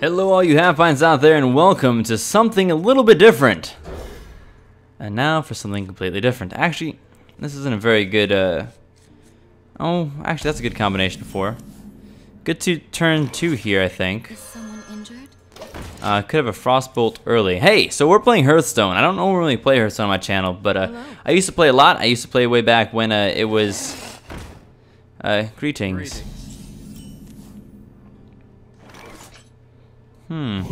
Hello all you half-pints out there, and welcome to something a little bit different. And now for something completely different. Actually, this isn't a very good, oh, actually that's a good combination for. Good to turn two here, I think. Is someone injured? Could have a Frostbolt early. Hey, so we're playing Hearthstone. I don't normally play Hearthstone on my channel, but I used to play a lot. I used to play way back when it was... greetings. Not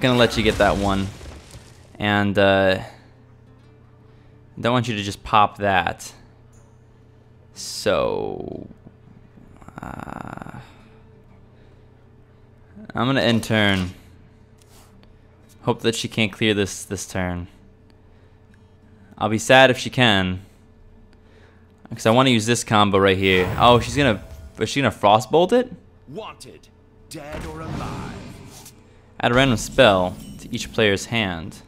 gonna let you get that one. And, don't want you to just pop that. So... I'm gonna end turn. Hope that she can't clear this turn. I'll be sad if she can. Because I want to use this combo right here. Oh, she's gonna... Is she gonna Frostbolt it? Wanted, dead or alive. Add a random spell to each player's hand.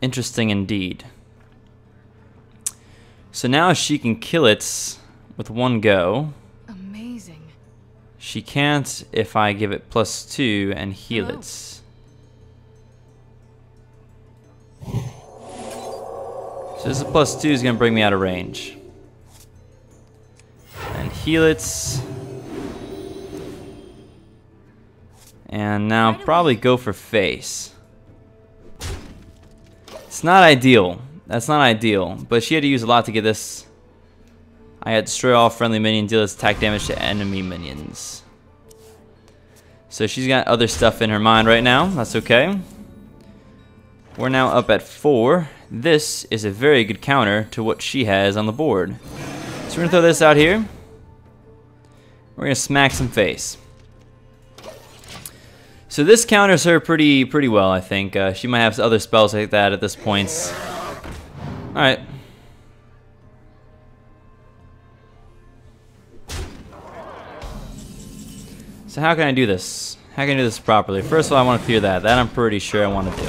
Interesting indeed. So now she can kill it with one go. Amazing. She can't if I give it +2 and heal it. So this +2 is gonna bring me out of range. And heal it. And now probably go for face. It's not ideal. That's not ideal. But she had to use a lot to get this. I had destroy all friendly minions, deal its attack damage to enemy minions. So she's got other stuff in her mind right now. That's okay. We're now up at 4. This is a very good counter to what she has on the board. So we're gonna throw this out here. We're gonna smack some face. So this counters her pretty well, I think. She might have other spells like that at this point. Alright. So how can I do this? How can I do this properly? First of all, I want to clear that. That I'm pretty sure I want to do.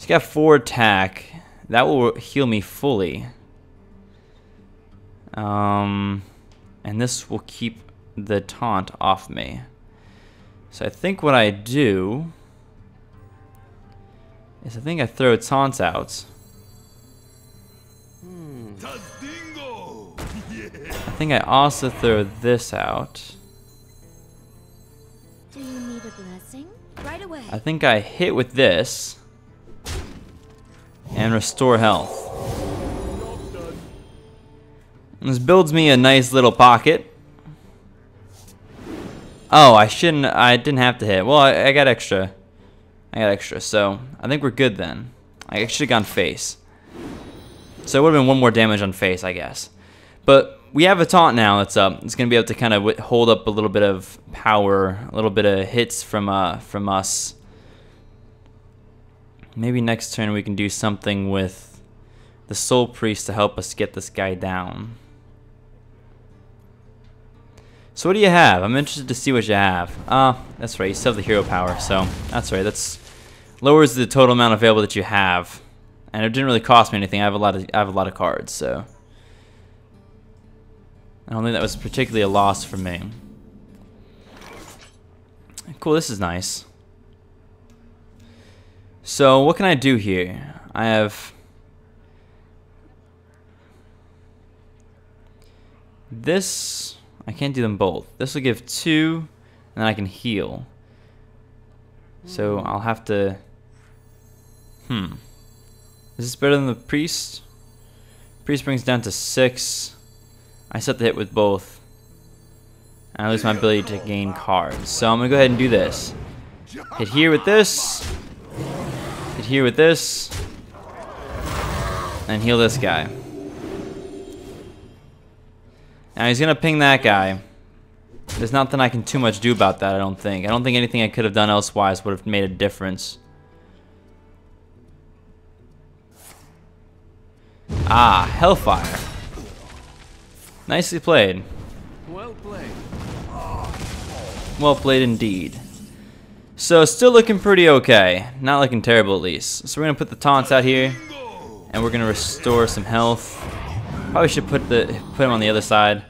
She's got 4 attack. That will heal me fully. And this will keep the taunt off me. So I think what I do is I think I throw taunts out. I think I also throw this out. Do you need a blessing? Right away. I think I hit with this and restore health. And this builds me a nice little pocket. Oh, I didn't have to hit. Well, I got extra. So I think we're good then. I should have gone face. So it would have been one more damage on face, I guess. But we have a taunt now that's up. It's gonna be able to kind of hold up a little bit of power, a little bit of hits from us. Maybe next turn we can do something with the Soul Priest to help us get this guy down. So what do you have? I'm interested to see what you have. That's right, you still have the hero power, so that's right. That's lowers the total amount available that you have. And it didn't really cost me anything. I have a lot of cards, so I don't think that was particularly a loss for me. Cool, this is nice. So what can I do here? I have this. I can't do them both. This will give 2, and then I can heal. So I'll have to... Is this better than the priest? Priest brings down to 6. I set the hit with both. And I lose my ability to gain cards. So I'm going to go ahead and do this. Hit here with this. Hit here with this. And heal this guy. Now he's gonna ping that guy. There's nothing I can too much do about that, I don't think. I don't think anything I could have done elsewise would have made a difference. Ah, Hellfire. Nicely played. Well played. Well played indeed. So still looking pretty okay. Not looking terrible at least. So we're gonna put the taunts out here. And we're gonna restore some health. Probably should put him on the other side.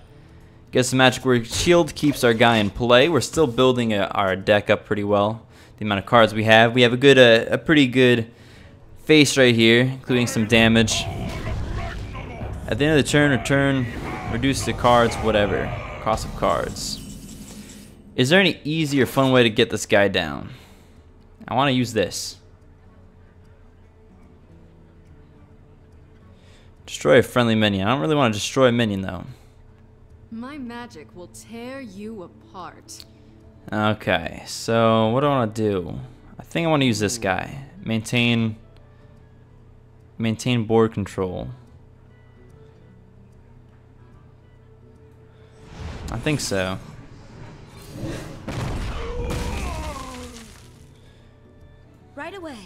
Guess the Magic Word Shield keeps our guy in play. We're still building our deck up pretty well. The amount of cards we have. We have a pretty good face right here, including some damage. At the end of the turn, return, reduce the cards, whatever. Cost of cards. Is there any easy or fun way to get this guy down? I want to use this. Destroy a friendly minion. I don't really want to destroy a minion, though. My magic will tear you apart. Okay, so what do I want to do? I think I want to use this guy. Maintain board control. I think so. Right away.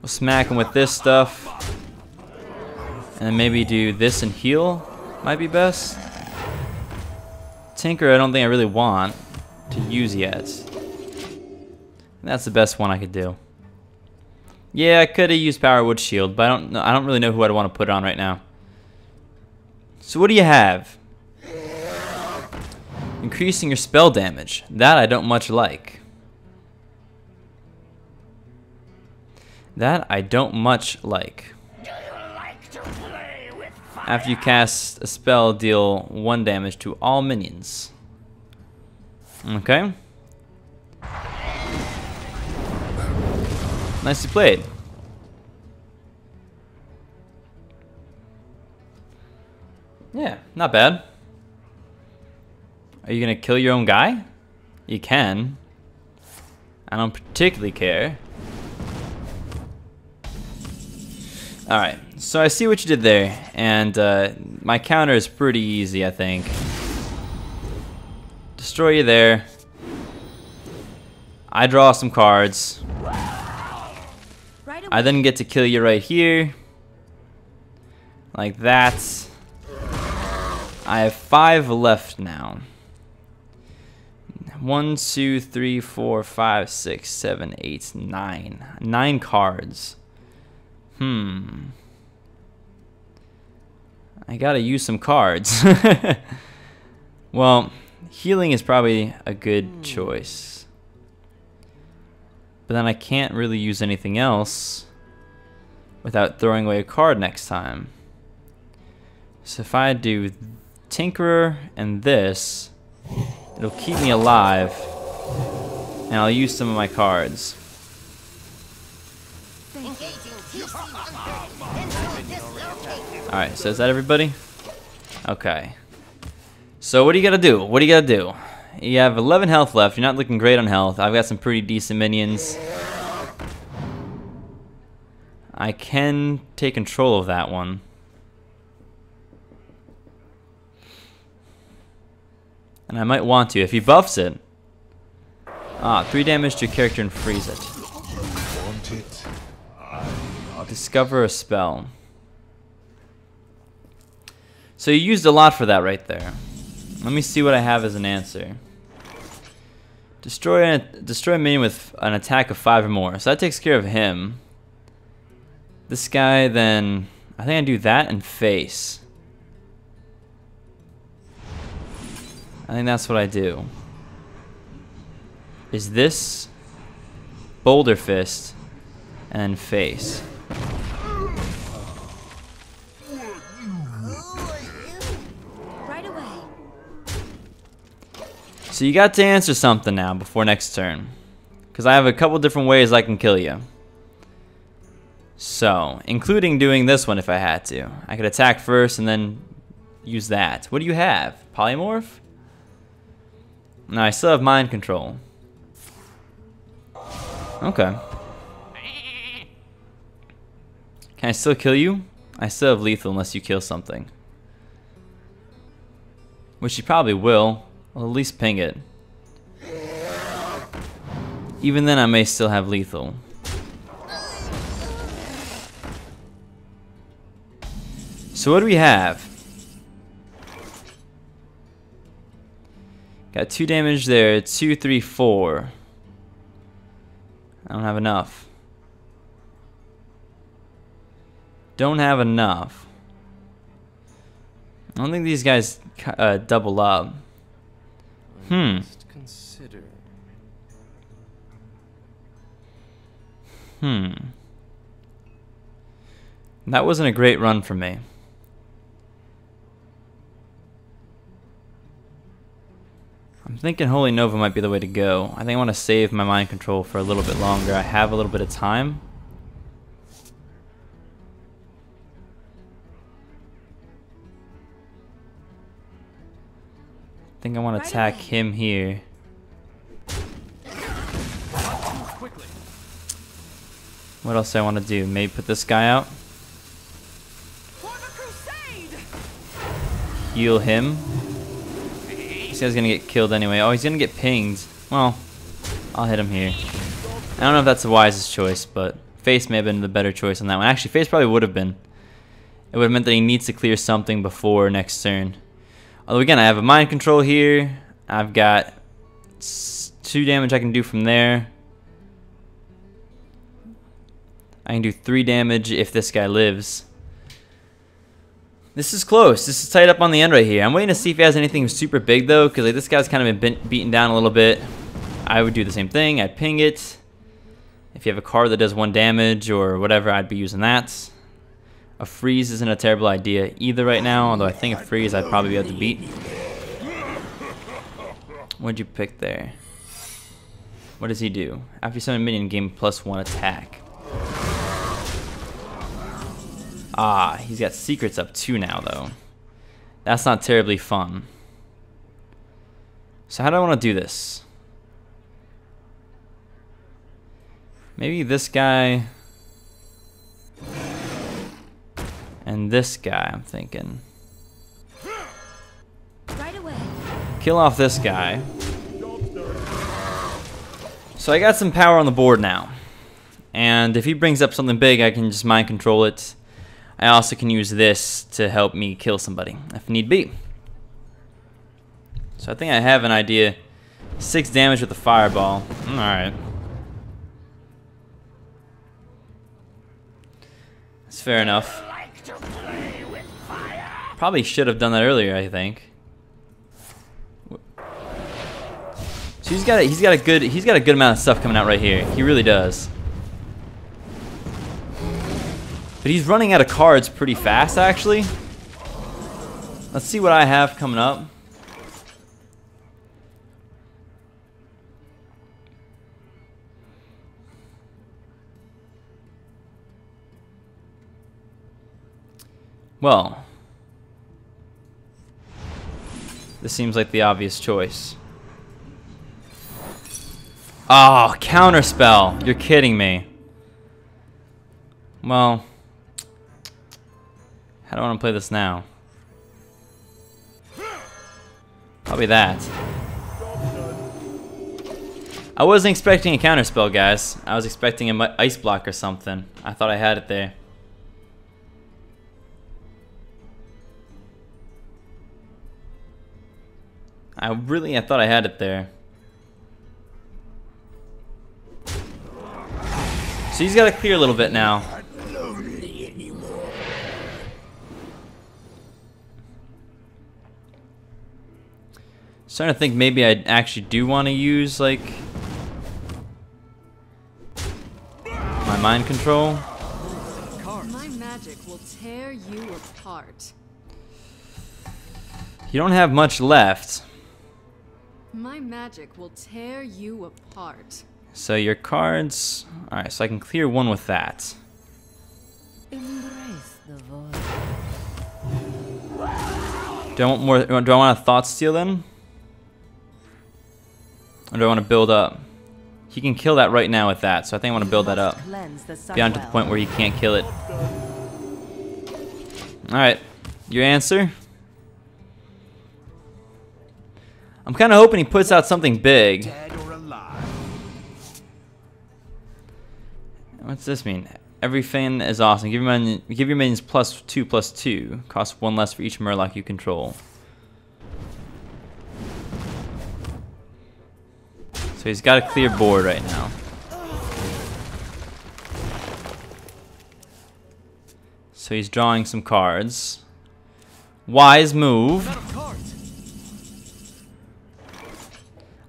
We'll smack him with this stuff. And then maybe do this and heal might be best. Tinker, I don't think I really want to use yet. And that's the best one I could do. Yeah, I could have used Power Wood Shield, but I don't really know who I'd want to put on right now. So what do you have? Increasing your spell damage. That I don't much like. After you cast a spell, deal 1 damage to all minions. Okay. Nicely played. Yeah, not bad. Are you gonna kill your own guy? You can. I don't particularly care. Alright, so I see what you did there, and my counter is pretty easy, I think. Destroy you there. I draw some cards. I then get to kill you right here. Like that. I have 5 left now. 1, 2, 3, 4, 5, 6, 7, 8, 9. 9 cards. I gotta use some cards. Well, healing is probably a good choice. But then I can't really use anything else without throwing away a card next time. So if I do Tinkerer and this, it'll keep me alive. And I'll use some of my cards. Alright, so is that everybody? Okay. So what do you gotta do? What do you gotta do? You have 11 health left. You're not looking great on health. I've got some pretty decent minions. I can take control of that one. And I might want to if he buffs it. 3 damage to your character and freeze it. Discover a spell. So you used a lot for that right there. Let me see what I have as an answer. Destroy a minion with an attack of 5 or more. So that takes care of him. This guy then, I think I do that and face. I think that's what I do. Is this Boulder Fist and face. So you got to answer something now before next turn. Because I have a couple different ways I can kill you. So, including doing this one if I had to. I could attack first and then use that. What do you have? Polymorph? No, I still have mind control. Okay. Can I still kill you? I still have lethal unless you kill something. Which you probably will. I'll at least ping it. Even then I may still have lethal. So what do we have? Got 2 damage there. 2, 3, 4. I don't have enough. I don't think these guys double up. That wasn't a great run for me. I'm thinking Holy Nova might be the way to go. I think I want to save my mind control for a little bit longer. I have a little bit of time. I think I want to attack him here. What else do I want to do? Maybe put this guy out. Heal him. This guy's gonna get killed anyway. Oh, he's gonna get pinged. Well, I'll hit him here. I don't know if that's the wisest choice, but Face may have been the better choice on that one. Actually, Face probably would have been. It would have meant that he needs to clear something before next turn. Although again, I have a mind control here. I've got 2 damage I can do from there. I can do 3 damage if this guy lives. This is close. This is tight up on the end right here. I'm waiting to see if he has anything super big though, because like, this guy's kind of been beaten down a little bit. I would do the same thing. I'd ping it. If you have a card that does 1 damage or whatever, I'd be using that. A freeze isn't a terrible idea either right now, although I think a freeze I'd probably be able to beat. What'd you pick there? What does he do? After you summon a minion, gain +1 attack. Ah, he's got secrets up too now, though. That's not terribly fun. So how do I want to do this? Maybe this guy... and this guy, I'm thinking. Right away. Kill off this guy. So I got some power on the board now. And if he brings up something big, I can just mind control it. I also can use this to help me kill somebody, if need be. So I think I have an idea. 6 damage with the fireball. Alright. That's fair enough. Probably should have done that earlier, I think. So he's got a good amount of stuff coming out right here. He really does. But he's running out of cards pretty fast, actually. Let's see what I have coming up. Well, this seems like the obvious choice. Oh, Counterspell. You're kidding me. Well... I don't want to play this now. Probably that. I wasn't expecting a counterspell, guys. I was expecting an ice block or something. I thought I had it there. I thought I had it there. So he's got to clear a little bit now. Starting to think maybe I actually do want to use like my mind control. My magic will tear you apart. You don't have much left. My magic will tear you apart. So your cards. All right, so I can clear one with that. Embrace the void. Do I want more? Do I want a thought steal then? Or do I want to build up? He can kill that right now with that, so I think I want to build that up. Beyond to the point where he can't kill it. Alright, your answer? I'm kind of hoping he puts out something big. What's this mean? Every fan is awesome. Give your minions +2/+2. Costs 1 less for each Murloc you control. So he's got a clear board right now. So he's drawing some cards. Wise move.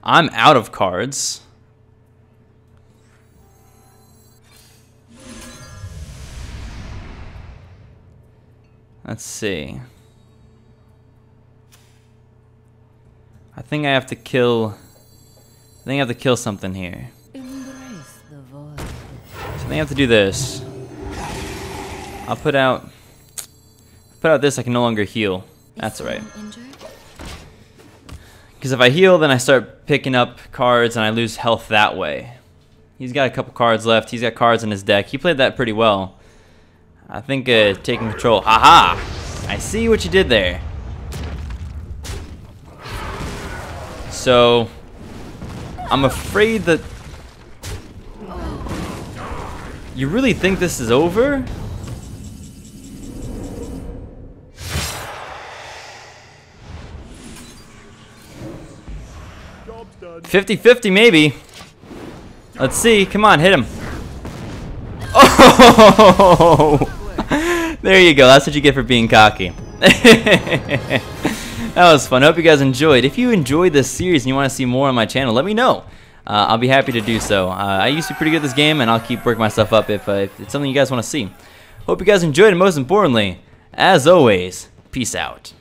I'm out of cards. Let's see. I think I have to kill. I think I have to kill something here. Embrace the void. So I think I have to do this. I'll put out. This, I can no longer heal. That's alright. Because if I heal, then I start picking up cards and I lose health that way. He's got a couple cards left. He's got cards in his deck. He played that pretty well. I think taking control. Aha! I see what you did there. So, I'm afraid that... You really think this is over? Job's done. 50-50 maybe. Let's see. Come on, hit him. Oh! There you go. That's what you get for being cocky. That was fun. I hope you guys enjoyed. If you enjoyed this series and you want to see more on my channel, let me know. I'll be happy to do so. I used to be pretty good at this game, and I'll keep working myself up if it's something you guys want to see. Hope you guys enjoyed, and most importantly, as always, peace out.